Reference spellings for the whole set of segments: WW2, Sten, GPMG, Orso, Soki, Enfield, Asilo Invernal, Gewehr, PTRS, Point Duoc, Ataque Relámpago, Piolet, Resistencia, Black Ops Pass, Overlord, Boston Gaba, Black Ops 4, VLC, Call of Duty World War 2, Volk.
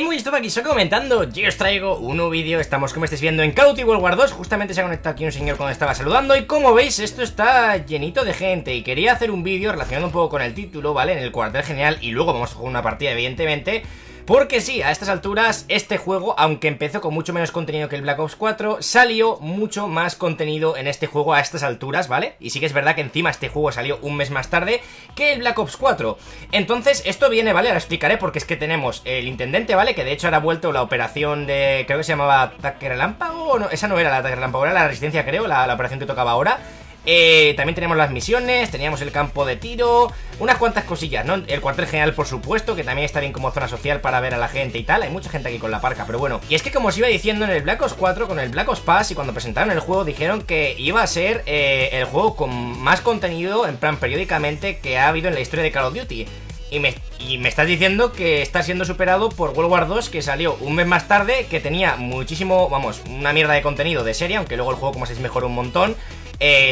Muy esto aquí, estoy comentando. Yo os traigo un nuevo vídeo. Estamos, como estáis viendo, en Call of Duty World War 2. Justamente se ha conectado aquí un señor cuando estaba saludando. Y como veis, esto está llenito de gente. Y quería hacer un vídeo relacionado un poco con el título, ¿vale? En el cuartel general. Y luego vamos a jugar una partida, evidentemente. Porque sí, a estas alturas, este juego, aunque empezó con mucho menos contenido que el Black Ops 4, salió mucho más contenido en este juego a estas alturas, ¿vale? Y sí que es verdad que encima este juego salió un mes más tarde que el Black Ops 4. Entonces, esto viene, ¿vale? Ahora explicaré porque es que tenemos el intendente, ¿vale? Que de hecho ahora ha vuelto la operación de... creo que se llamaba Ataque Relámpago, ¿o no? Esa no era la Ataque Relámpago, era la Resistencia, creo, la operación que tocaba ahora. También tenemos las misiones, teníamos el campo de tiro, unas cuantas cosillas, ¿no? El cuartel general, por supuesto, que también está bien como zona social para ver a la gente y tal. Hay mucha gente aquí con la parca, pero bueno. Y es que como os iba diciendo, en el Black Ops 4, con el Black Ops Pass y cuando presentaron el juego, dijeron que iba a ser el juego con más contenido, en plan periódicamente, que ha habido en la historia de Call of Duty. Y me estás diciendo que está siendo superado por World War 2, que salió un mes más tarde, que tenía muchísimo, vamos, una mierda de contenido de serie, aunque luego el juego, como sabéis, mejoró un montón.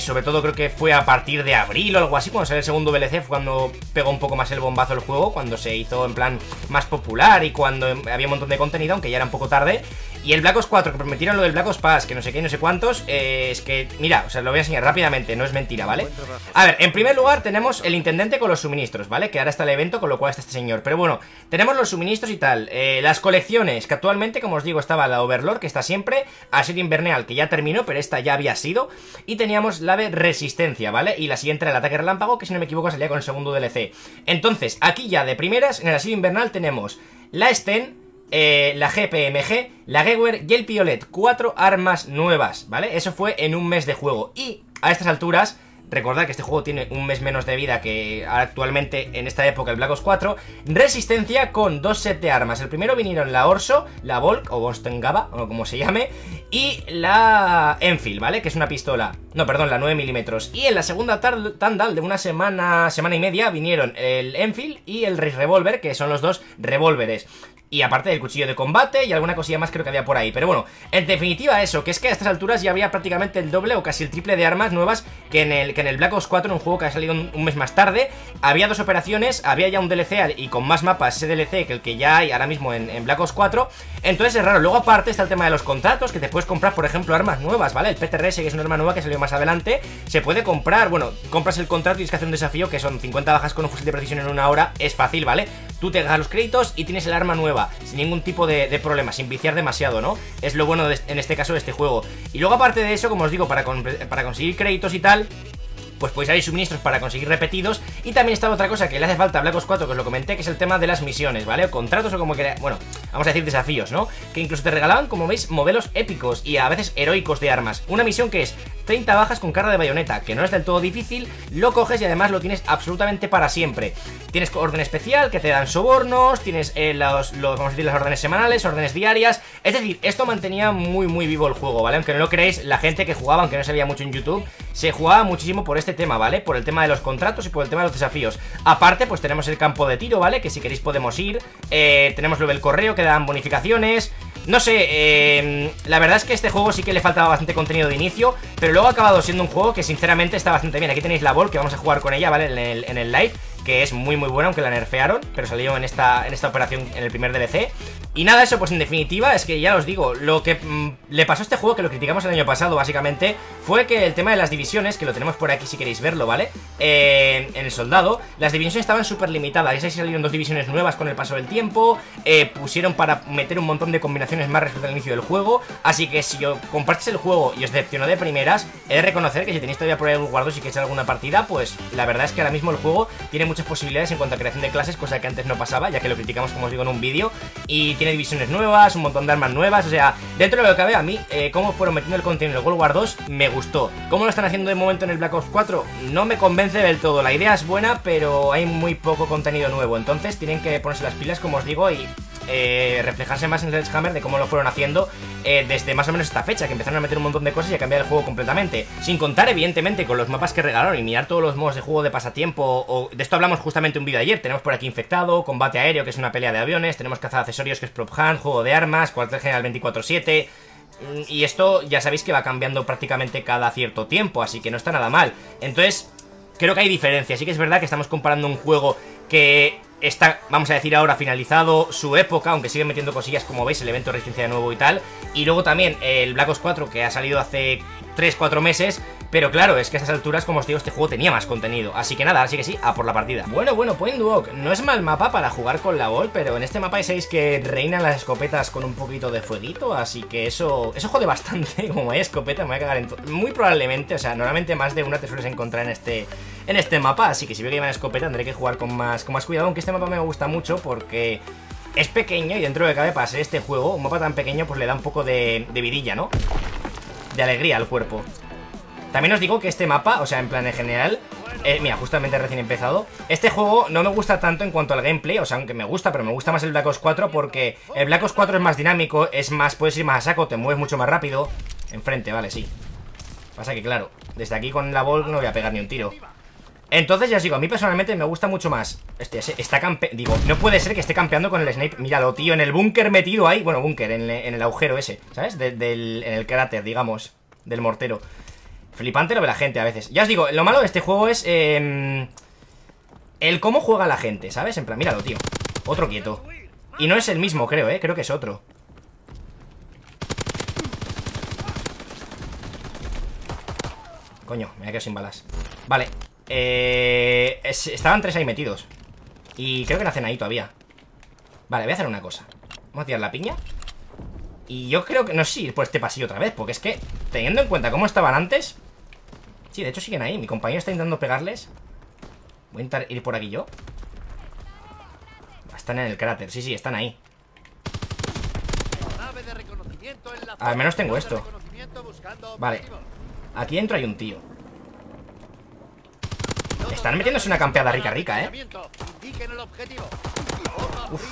Sobre todo creo que fue a partir de abril o algo así, cuando salió el segundo VLC, fue cuando pegó un poco más el bombazo el juego, cuando se hizo en plan más popular y cuando había un montón de contenido, aunque ya era un poco tarde. Y el Black Ops 4, que prometieron lo del Black Ops Pass, que no sé qué y no sé cuántos, es que, mira, os lo voy a enseñar rápidamente, no es mentira, ¿vale? A ver, en primer lugar tenemos el intendente con los suministros, ¿vale? Que ahora está el evento, con lo cual está este señor. Pero bueno, tenemos los suministros y tal, las colecciones, que actualmente, como os digo, estaba la Overlord, que está siempre, Asilo Invernal, que ya terminó, pero esta ya había sido, y teníamos la de Resistencia, ¿vale? Y la siguiente era el Ataque Relámpago, que si no me equivoco salía con el segundo DLC. Entonces, aquí ya de primeras, en el Asilo Invernal tenemos la Sten, la GPMG, la Gewehr y el Piolet, 4 armas nuevas, ¿vale? Eso fue en un mes de juego. Y a estas alturas, recordad que este juego tiene un mes menos de vida que actualmente en esta época el Black Ops 4. Resistencia con 2 sets de armas. El primero vinieron la Orso, la Volk o Boston Gaba, o como se llame, y la Enfield, ¿vale? Que es una pistola, no, perdón, la 9 mm. Y en la segunda tanda de una semana y media vinieron el Enfield y el Revolver, que son los 2 revólveres. Y aparte del cuchillo de combate y alguna cosilla más creo que había por ahí. Pero bueno, en definitiva eso, que es que a estas alturas ya había prácticamente el doble o casi el triple de armas nuevas que en el Black Ops 4, en un juego que ha salido un mes más tarde. Había 2 operaciones, había ya un DLC y con más mapas ese DLC que el que ya hay ahora mismo en Black Ops 4. Entonces es raro. Luego aparte está el tema de los contratos, que te puedes comprar, por ejemplo, armas nuevas, ¿vale? El PTRS, que es una arma nueva que salió más adelante, se puede comprar. Bueno, compras el contrato y tienes que hacer un desafío, que son 50 bajas con un fusil de precisión en 1 hora. Es fácil, ¿vale? Tú te das los créditos y tienes el arma nueva sin ningún tipo de problema, sin viciar demasiado, ¿no? Es lo bueno en este caso de este juego. Y luego aparte de eso, como os digo, para conseguir créditos y tal, pues podéis abrir suministros para conseguir repetidos. Y también está otra cosa que le hace falta a Black Ops 4, que os lo comenté, que es el tema de las misiones, ¿vale? O contratos o como que, bueno, vamos a decir desafíos, ¿no? Que incluso te regalaban, como veis, modelos épicos y a veces heroicos de armas. Una misión que es 30 bajas con carga de bayoneta, que no es del todo difícil, lo coges y además lo tienes absolutamente para siempre. Tienes orden especial, que te dan sobornos, tienes vamos a decir, las órdenes semanales, órdenes diarias. Es decir, esto mantenía muy muy vivo el juego, ¿vale? Aunque no lo creáis, la gente que jugaba, aunque no se veía mucho en YouTube, se jugaba muchísimo por este tema, ¿vale? Por el tema de los contratos y por el tema de los desafíos. Aparte, pues tenemos el campo de tiro, ¿vale? Que si queréis podemos ir. Tenemos lo del correo, que dan bonificaciones. No sé, la verdad es que este juego sí que le faltaba bastante contenido de inicio, pero luego ha acabado siendo un juego que sinceramente está bastante bien. Aquí tenéis la Vol, que vamos a jugar con ella, ¿vale? En el live, que es muy muy buena, aunque la nerfearon, pero salió en esta operación en el primer DLC. Y nada, eso, pues en definitiva, es que ya os digo, lo que le pasó a este juego, que lo criticamos el año pasado básicamente, fue que el tema de las divisiones, que lo tenemos por aquí si queréis verlo, ¿vale? En el soldado, las divisiones estaban súper limitadas, y ahí salieron 2 divisiones nuevas con el paso del tiempo, pusieron para meter un montón de combinaciones más respecto al inicio del juego, así que si os compartes el juego y os decepcionó de primeras, he de reconocer que si tenéis todavía por ahí algún guardo y que echar alguna partida, pues la verdad es que ahora mismo el juego tiene muchas posibilidades en cuanto a creación de clases, cosa que antes no pasaba, ya que lo criticamos, como os digo, en un vídeo, y tiene divisiones nuevas, un montón de armas nuevas. O sea, dentro de lo que cabe, a mí, cómo fueron metiendo el contenido en el World War 2, me gustó. Cómo lo están haciendo de momento en el Black Ops 4, no me convence del todo. La idea es buena, pero hay muy poco contenido nuevo, entonces tienen que ponerse las pilas, como os digo, y reflejarse más en el Sledgehammer de cómo lo fueron haciendo desde más o menos esta fecha, que empezaron a meter un montón de cosas y a cambiar el juego completamente, sin contar evidentemente con los mapas que regalaron y mirar todos los modos de juego de pasatiempo, o de esto hablamos justamente un vídeo de ayer. Tenemos por aquí infectado, combate aéreo, que es una pelea de aviones, tenemos caza de accesorios, que es prop hunt, juego de armas, cuartel general 24/7. Y esto ya sabéis que va cambiando prácticamente cada cierto tiempo, así que no está nada mal. Entonces creo que hay diferencias, sí que es verdad que estamos comparando un juego que está, vamos a decir ahora, finalizado su época, aunque siguen metiendo cosillas, como veis, el evento de Resistencia de nuevo y tal. Y luego también el Black Ops 4, que ha salido hace 3-4 meses, pero claro, es que a estas alturas, como os digo, este juego tenía más contenido. Así que nada, así que sí, a por la partida. Bueno, Point Duoc, no es mal mapa para jugar con la Volk, pero en este mapa sabéis que reinan las escopetas con un poquito de fueguito, así que eso jode bastante. Como hay escopeta, me voy a cagar en todo. Muy probablemente, o sea, normalmente más de una te sueles encontrar en este mapa, así que si veo que llevan escopeta tendré que jugar con más cuidado, aunque este mapa me gusta mucho porque es pequeño y dentro de lo que cabe para ser este juego, un mapa tan pequeño pues le da un poco de vidilla, ¿no? De alegría al cuerpo. También os digo que este mapa, o sea, en plan en general, mira, justamente recién empezado, este juego no me gusta tanto en cuanto al gameplay, o sea, aunque me gusta, pero me gusta más el Black Ops 4 porque el Black Ops 4 es más dinámico, es más, puedes ir más a saco, te mueves mucho más rápido. Enfrente, vale, sí. Pasa que claro, desde aquí con la Volk no voy a pegar ni un tiro. Entonces, ya os digo, a mí personalmente me gusta mucho más. Este está campe... Digo, no puede ser que esté campeando con el Snipe. Míralo, tío, en el búnker metido ahí. Bueno, búnker, en el agujero ese, ¿sabes? En el cráter, digamos, del mortero. Flipante lo de la gente a veces. Ya os digo, lo malo de este juego es el cómo juega la gente, ¿sabes? En plan, míralo, tío. Otro quieto. Y no es el mismo, creo, ¿eh? Creo que es otro. Coño, me he quedado sin balas. Vale. Estaban tres ahí metidos. Y creo que no hacen ahí todavía. Vale, voy a hacer una cosa. Vamos a tirar la piña. Y yo creo que no sé ir por este pasillo otra vez, porque es que, teniendo en cuenta cómo estaban antes... Sí, de hecho siguen ahí. Mi compañero está intentando pegarles. Voy a intentar ir por aquí yo. Están en el cráter, sí, están ahí. Al menos tengo esto. Vale. Aquí dentro hay un tío. Están metiéndose una campeada rica, ¿eh? Uf,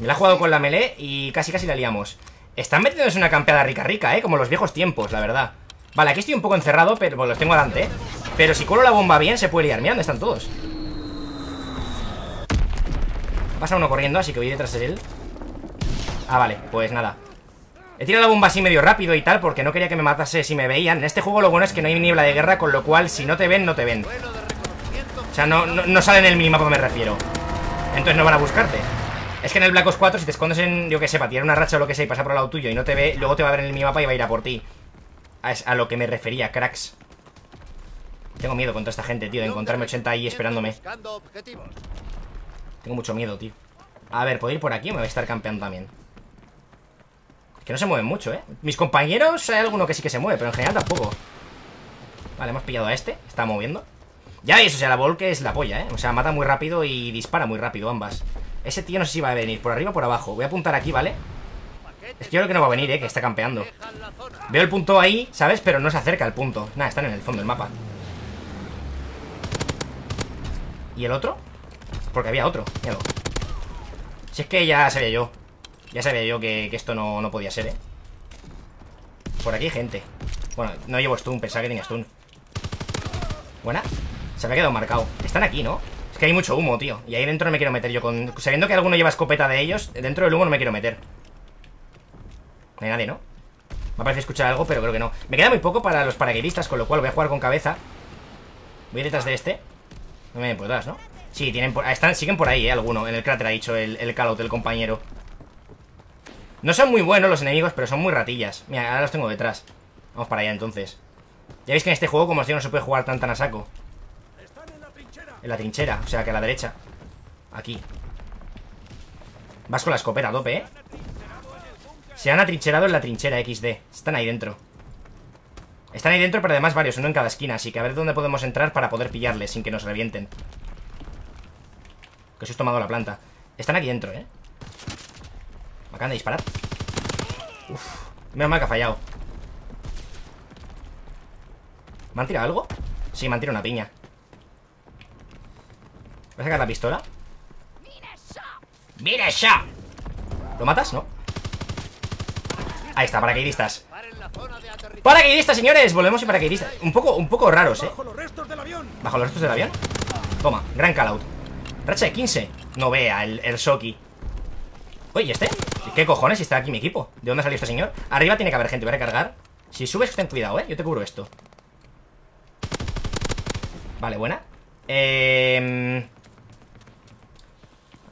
me la he jugado con la melee y casi la liamos. Están metiéndose una campeada rica, ¿eh? Como los viejos tiempos, la verdad. Vale, aquí estoy un poco encerrado, pero bueno, los tengo adelante, ¿eh? Pero si colo la bomba bien se puede liar. Mirad dónde están todos. Pasa uno corriendo, así que voy detrás de él. Ah, vale, pues nada. He tirado la bomba así medio rápido y tal, porque no quería que me matase si me veían. En este juego lo bueno es que no hay niebla de guerra, con lo cual si no te ven, no te ven. O sea, no sale en el minimapa, me refiero. Entonces no van a buscarte. Es que en el Black Ops 4, si te escondes en, yo que sé, para tirar una racha o lo que sea y pasar por el lado tuyo y no te ve, luego te va a ver en el minimapa y va a ir a por ti. A lo que me refería, cracks. Tengo miedo contra esta gente, tío, de encontrarme 80 ahí esperándome. Tengo mucho miedo, tío. A ver, ¿puedo ir por aquí o me voy a estar campeando también? Que no se mueven mucho, ¿eh? Mis compañeros, hay alguno que sí que se mueve, pero en general tampoco. Vale, hemos pillado a este, está moviendo. Ya veis, o sea, la Volk es la polla, ¿eh? O sea, mata muy rápido y dispara muy rápido ambas. Ese tío no sé si va a venir por arriba o por abajo. Voy a apuntar aquí, ¿vale? Es que yo creo que no va a venir, ¿eh? Que está campeando. Veo el punto ahí, ¿sabes? Pero no se acerca al punto. Nada, están en el fondo del mapa. ¿Y el otro? Porque había otro, miedo. Si es que ya sabía yo. Ya sabía yo que esto no podía ser, ¿eh? Por aquí hay gente. Bueno, no llevo stun, pensaba que tenía stun. Buena. Se me ha quedado marcado. Están aquí, ¿no? Es que hay mucho humo, tío. Y ahí dentro no me quiero meter yo con... Sabiendo que alguno lleva escopeta de ellos, dentro del humo no me quiero meter. No hay nadie, ¿no? Me parece escuchar algo, pero creo que no. Me queda muy poco para los paracaidistas, con lo cual voy a jugar con cabeza. Voy detrás de este. No me ven por atrás, ¿no? Sí, tienen por... Están, siguen por ahí, ¿eh? Alguno. En el cráter ha dicho el calot, el compañero. No son muy buenos los enemigos, pero son muy ratillas. Mira, ahora los tengo detrás. Vamos para allá, entonces. Ya veis que en este juego, como os digo, no se puede jugar tan a saco. En la trinchera, o sea que a la derecha. Aquí. Vas con la escopeta a tope, ¿eh? Se han atrincherado en la trinchera XD. Están ahí dentro. Están ahí dentro, pero además varios, uno en cada esquina. Así que a ver dónde podemos entrar para poder pillarles sin que nos revienten. Que os he tomado la planta. Están aquí dentro, ¿eh? Me acaban de disparar. Uf, menos mal que ha fallado. ¿Me han tirado algo? Sí, me han tirado una piña. ¿Voy a sacar la pistola? ¡Mira ya! ¿Lo matas? ¿No? Ahí está, paracaidistas. ¡Paracaidistas, señores! Volvemos y paracaidistas. Un poco raros, ¿eh? Bajo los restos del avión. Toma, gran callout. Racha de 15. No vea el Soki. Oye, ¿este? ¿Qué cojones? Está aquí mi equipo. ¿De dónde ha salido este señor? Arriba tiene que haber gente. Voy a recargar. Si subes, ten cuidado, ¿eh? Yo te cubro esto. Vale, buena.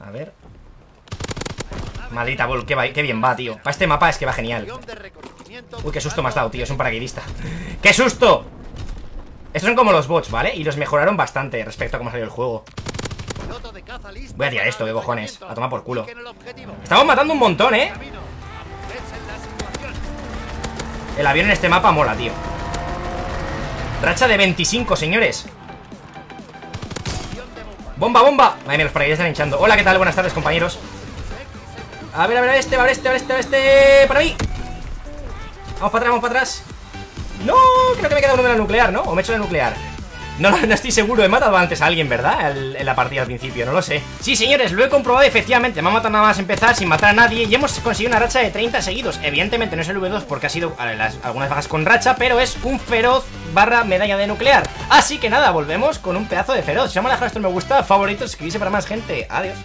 A ver. Maldita Volk, qué bien va, tío. Para este mapa es que va genial. Uy, qué susto me has dado, tío. Es un paracaidista. ¡Qué susto! Estos son como los bots, ¿vale? Y los mejoraron bastante respecto a cómo salió el juego. Voy a tirar esto, qué cojones. A tomar por culo. Estamos matando un montón, ¿eh? El avión en este mapa mola, tío. Racha de 25, señores. ¡Bomba, bomba! Madre mía, los paracaidistas están hinchando. Hola, ¿qué tal? Buenas tardes, compañeros. A ver, a ver, este. Para mí. Vamos para atrás, No, creo que me queda uno de la nuclear, ¿no? O me he hecho la nuclear. No estoy seguro. He matado antes a alguien, ¿verdad? En la partida al principio, no lo sé. Sí, señores, lo he comprobado efectivamente. Me ha matado nada más empezar sin matar a nadie. Y hemos conseguido una racha de 30 seguidos. Evidentemente no es el V2 porque ha sido algunas bajas con racha. Pero es un feroz barra medalla de nuclear. Así que nada, volvemos con un pedazo de feroz. Si os ha molado, dejad vuestro me gusta, favorito, suscribirse para más gente. Adiós.